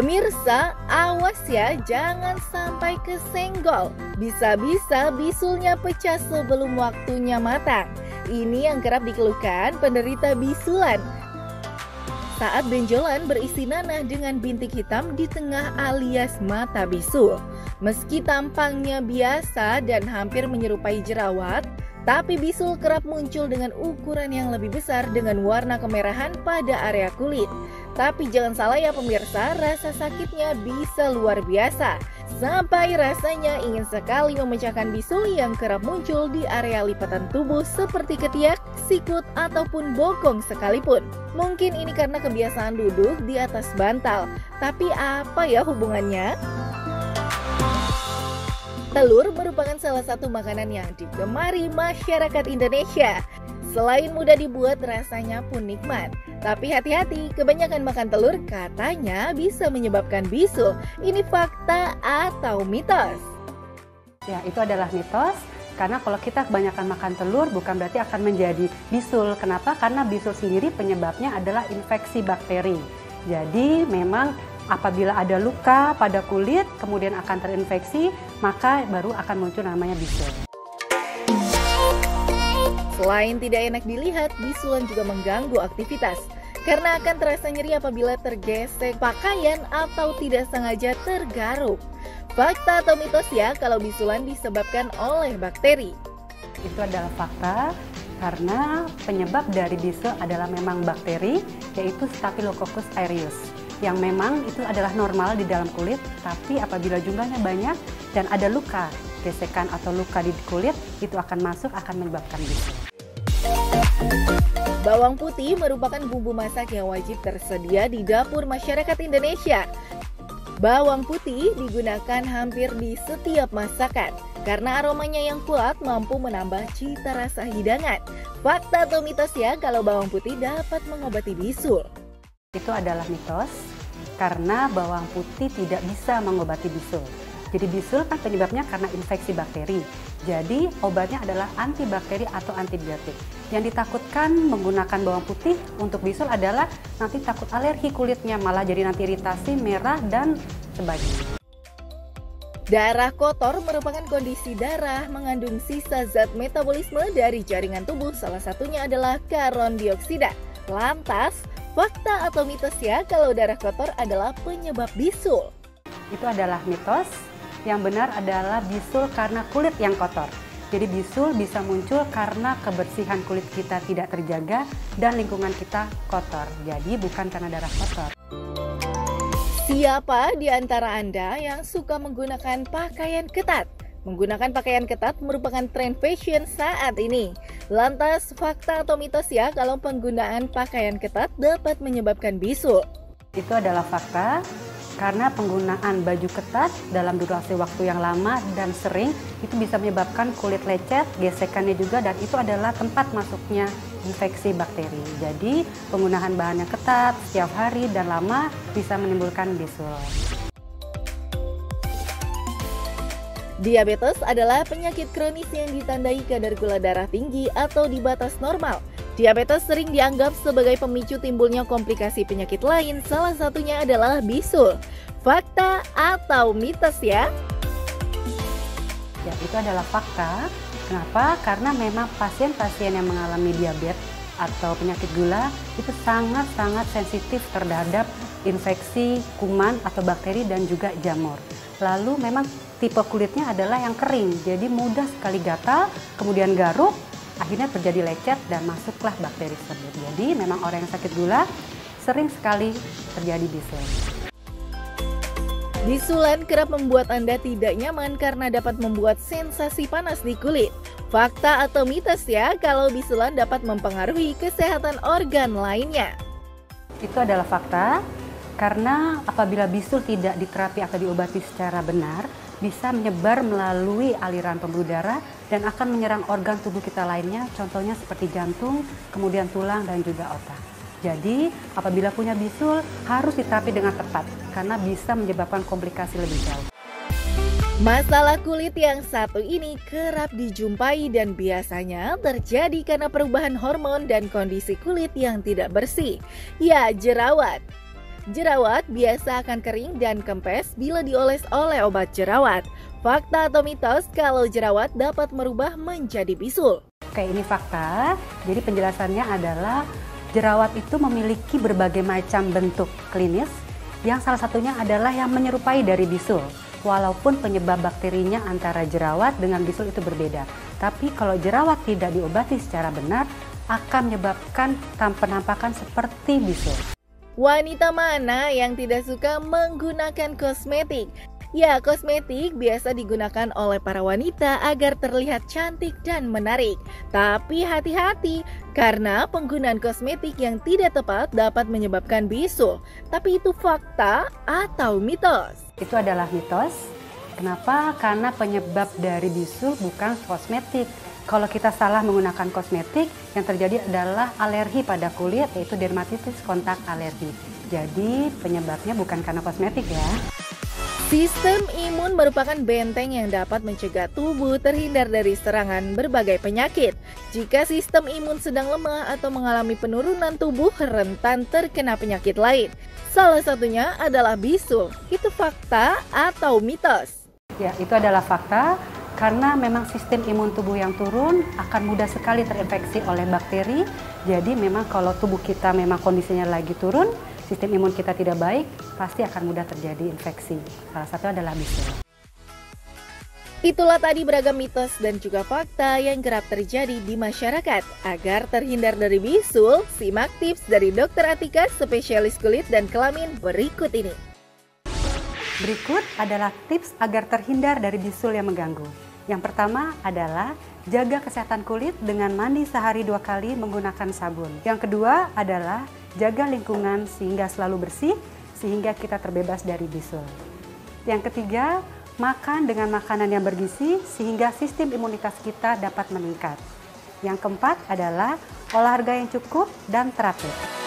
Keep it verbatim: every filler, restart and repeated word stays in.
Pemirsa, awas ya, jangan sampai kesenggol. Bisa-bisa bisulnya pecah sebelum waktunya matang. Ini yang kerap dikeluhkan penderita bisulan. Saat benjolan berisi nanah dengan bintik hitam di tengah alias mata bisul. Meski tampangnya biasa dan hampir menyerupai jerawat, tapi bisul kerap muncul dengan ukuran yang lebih besar dengan warna kemerahan pada area kulit. Tapi jangan salah ya pemirsa, rasa sakitnya bisa luar biasa. Sampai rasanya ingin sekali memecahkan bisul yang kerap muncul di area lipatan tubuh seperti ketiak, sikut, ataupun bokong sekalipun. Mungkin ini karena kebiasaan duduk di atas bantal. Tapi apa ya hubungannya? Telur merupakan salah satu makanan yang digemari masyarakat Indonesia. Selain mudah dibuat, rasanya pun nikmat. Tapi hati-hati, kebanyakan makan telur katanya bisa menyebabkan bisul. Ini fakta atau mitos? Ya, itu adalah mitos. Karena kalau kita kebanyakan makan telur bukan berarti akan menjadi bisul. Kenapa? Karena bisul sendiri penyebabnya adalah infeksi bakteri. Jadi memang apabila ada luka pada kulit kemudian akan terinfeksi, maka baru akan muncul namanya bisul. Selain tidak enak dilihat, bisulan juga mengganggu aktivitas karena akan terasa nyeri apabila tergesek pakaian atau tidak sengaja tergaruk. Fakta atau mitos ya kalau bisulan disebabkan oleh bakteri? Itu adalah fakta karena penyebab dari bisul adalah memang bakteri, yaitu Staphylococcus aureus. Yang memang itu adalah normal di dalam kulit, tapi apabila jumlahnya banyak dan ada luka, gesekan atau luka di kulit, itu akan masuk, akan menyebabkan bisul. Bawang putih merupakan bumbu masak yang wajib tersedia di dapur masyarakat Indonesia. Bawang putih digunakan hampir di setiap masakan karena aromanya yang kuat mampu menambah cita rasa hidangan. Fakta atau mitos ya kalau bawang putih dapat mengobati bisul? Itu adalah mitos karena bawang putih tidak bisa mengobati bisul. Jadi bisul kan penyebabnya karena infeksi bakteri. Jadi obatnya adalah antibakteri atau antibiotik. Yang ditakutkan menggunakan bawang putih untuk bisul adalah nanti takut alergi kulitnya, malah jadi nanti iritasi, merah, dan sebagainya. Darah kotor merupakan kondisi darah mengandung sisa zat metabolisme dari jaringan tubuh. Salah satunya adalah karbon dioksida. Lantas, fakta atau mitos ya kalau darah kotor adalah penyebab bisul? Itu adalah mitos. Yang benar adalah bisul karena kulit yang kotor. Jadi bisul bisa muncul karena kebersihan kulit kita tidak terjaga dan lingkungan kita kotor. Jadi bukan karena darah kotor. Siapa di antara Anda yang suka menggunakan pakaian ketat? Menggunakan pakaian ketat merupakan tren fashion saat ini. Lantas fakta atau mitos ya kalau penggunaan pakaian ketat dapat menyebabkan bisul? Itu adalah fakta. Karena penggunaan baju ketat dalam durasi waktu yang lama dan sering itu bisa menyebabkan kulit lecet, gesekannya juga, dan itu adalah tempat masuknya infeksi bakteri. Jadi penggunaan bahan yang ketat setiap hari dan lama bisa menimbulkan bisul. Diabetes adalah penyakit kronis yang ditandai kadar gula darah tinggi atau di batas normal. Diabetes sering dianggap sebagai pemicu timbulnya komplikasi penyakit lain, salah satunya adalah bisul. Fakta atau mitos ya? Ya, itu adalah fakta. Kenapa? Karena memang pasien-pasien yang mengalami diabetes atau penyakit gula itu sangat-sangat sensitif terhadap infeksi, kuman, atau bakteri dan juga jamur. Lalu memang tipe kulitnya adalah yang kering, jadi mudah sekali gatal, kemudian garuk, akhirnya terjadi lecet dan masuklah bakteri tersebut. Jadi memang orang yang sakit gula sering sekali terjadi bisul. Bisulan kerap membuat Anda tidak nyaman karena dapat membuat sensasi panas di kulit. Fakta atau mitos ya kalau bisulan dapat mempengaruhi kesehatan organ lainnya? Itu adalah fakta, karena apabila bisul tidak diterapi atau diobati secara benar, bisa menyebar melalui aliran pembuluh darah dan akan menyerang organ tubuh kita lainnya, contohnya seperti jantung, kemudian tulang, dan juga otak. Jadi apabila punya bisul harus diterapi dengan tepat karena bisa menyebabkan komplikasi lebih jauh. Masalah kulit yang satu ini kerap dijumpai dan biasanya terjadi karena perubahan hormon dan kondisi kulit yang tidak bersih. Ya, jerawat. Jerawat biasa akan kering dan kempes bila dioles oleh obat jerawat. Fakta atau mitos kalau jerawat dapat merubah menjadi bisul? Oke, ini fakta. Jadi penjelasannya adalah jerawat itu memiliki berbagai macam bentuk klinis yang salah satunya adalah yang menyerupai dari bisul. Walaupun penyebab bakterinya antara jerawat dengan bisul itu berbeda. Tapi kalau jerawat tidak diobati secara benar akan menyebabkan penampakan seperti bisul. Wanita mana yang tidak suka menggunakan kosmetik? Ya, kosmetik biasa digunakan oleh para wanita agar terlihat cantik dan menarik. Tapi hati-hati, karena penggunaan kosmetik yang tidak tepat dapat menyebabkan bisul. Tapi itu fakta atau mitos? Itu adalah mitos. Kenapa? Karena penyebab dari bisul bukan kosmetik. Kalau kita salah menggunakan kosmetik, yang terjadi adalah alergi pada kulit, yaitu dermatitis kontak alergi. Jadi penyebabnya bukan karena kosmetik ya. Sistem imun merupakan benteng yang dapat mencegah tubuh terhindar dari serangan berbagai penyakit. Jika sistem imun sedang lemah atau mengalami penurunan tubuh rentan terkena penyakit lain. Salah satunya adalah bisul. Itu fakta atau mitos? Ya, itu adalah fakta karena memang sistem imun tubuh yang turun akan mudah sekali terinfeksi oleh bakteri. Jadi memang kalau tubuh kita memang kondisinya lagi turun, sistem imun kita tidak baik, pasti akan mudah terjadi infeksi. Salah satu adalah bisul. Itulah tadi beragam mitos dan juga fakta yang kerap terjadi di masyarakat. Agar terhindar dari bisul, simak tips dari Dokter Atika, spesialis kulit dan kelamin berikut ini. Berikut adalah tips agar terhindar dari bisul yang mengganggu. Yang pertama adalah jaga kesehatan kulit dengan mandi sehari dua kali menggunakan sabun. Yang kedua adalah jaga lingkungan sehingga selalu bersih, sehingga kita terbebas dari bisul. Yang ketiga, makan dengan makanan yang bergizi, sehingga sistem imunitas kita dapat meningkat. Yang keempat adalah olahraga yang cukup dan terapi.